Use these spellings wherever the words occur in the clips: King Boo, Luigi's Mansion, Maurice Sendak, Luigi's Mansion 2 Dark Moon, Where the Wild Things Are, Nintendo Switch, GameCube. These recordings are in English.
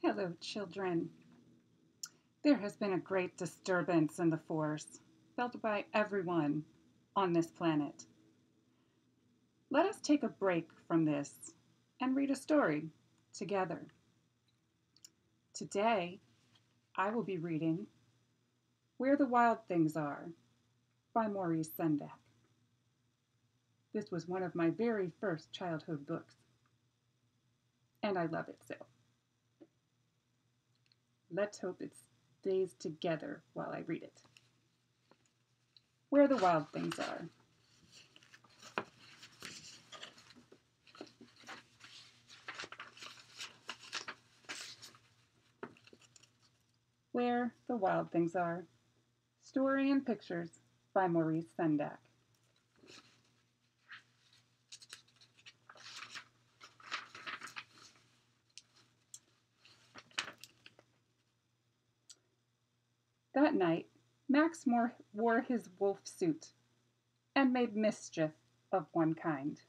Hello, children. There has been a great disturbance in the force, felt by everyone on this planet. Let us take a break from this and read a story together. Today, I will be reading Where the Wild Things Are by Maurice Sendak. This was one of my very first childhood books, and I love it so. Let's hope it stays together while I read it. Where the Wild Things Are. Where the Wild Things Are. Story and Pictures by Maurice Sendak. That night, Max wore his wolf suit and made mischief of one kind.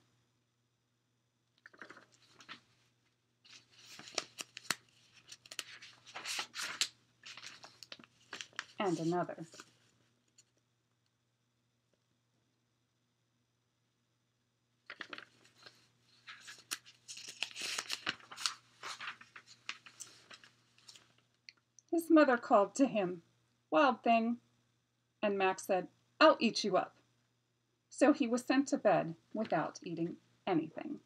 And another. His mother called to him, "Wild thing," and Max said, "I'll eat you up." So he was sent to bed without eating anything.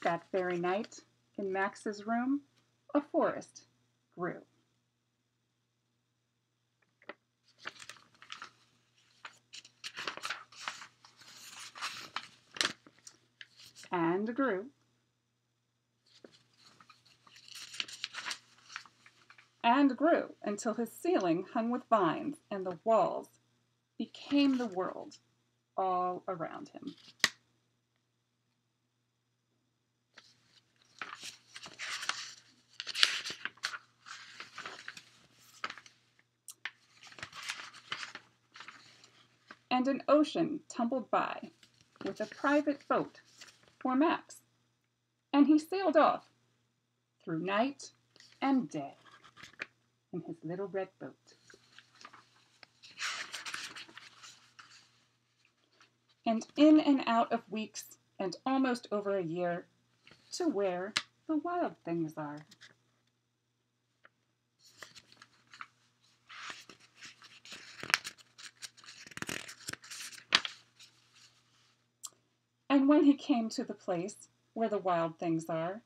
That very night, in Max's room, a forest grew. And grew. And grew until his ceiling hung with vines and the walls became the world all around him. And an ocean tumbled by with a private boat for Max, and he sailed off through night and day in his little red boat. And in and out of weeks and almost over a year to where the wild things are. And when he came to the place where the wild things are,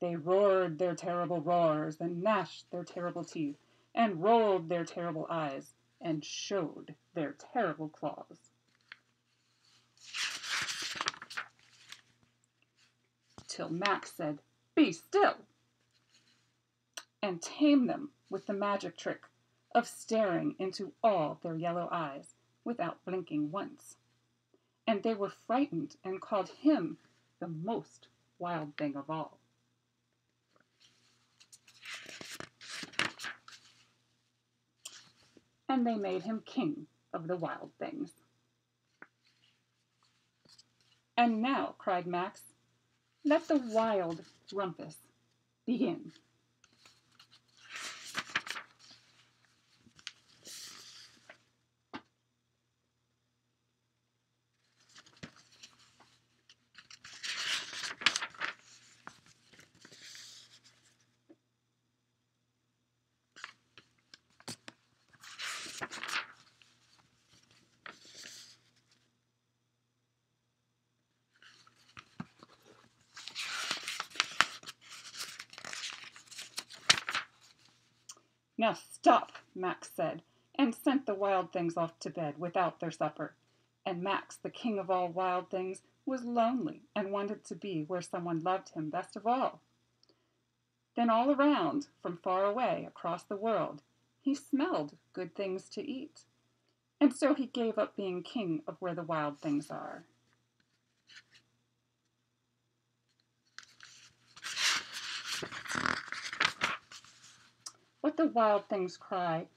they roared their terrible roars and gnashed their terrible teeth and rolled their terrible eyes and showed their terrible claws. Till Max said, "Be still," and tamed them with the magic trick of staring into all their yellow eyes without blinking once. And they were frightened and called him the most wild thing of all. And they made him king of the wild things. "And now," cried Max, "let the wild rumpus begin." "Now stop," Max said, and sent the wild things off to bed without their supper. And Max, the king of all wild things, was lonely and wanted to be where someone loved him best of all. Then all around, from far away, across the world, he smelled good things to eat. And so he gave up being king of where the wild things are. What the wild things cry,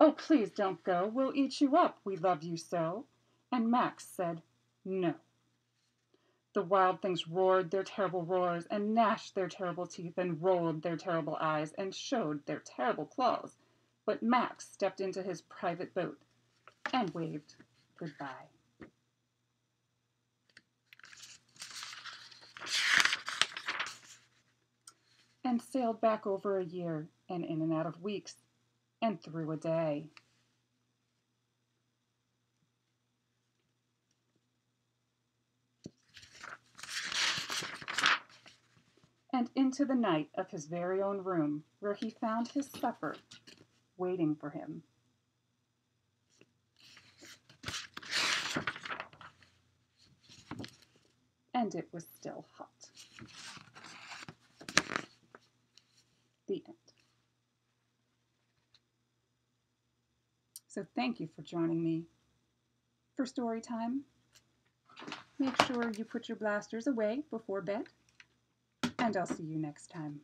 "Oh, please don't go. We'll eat you up. We love you so." And Max said, "No." The wild things roared their terrible roars and gnashed their terrible teeth and rolled their terrible eyes and showed their terrible claws. But Max stepped into his private boat and waved goodbye. And sailed back over a year and in and out of weeks and through a day. And into the night of his very own room, where he found his supper waiting for him. And it was still hot. The end. So thank you for joining me for story time. Make sure you put your blasters away before bed. And I'll see you next time.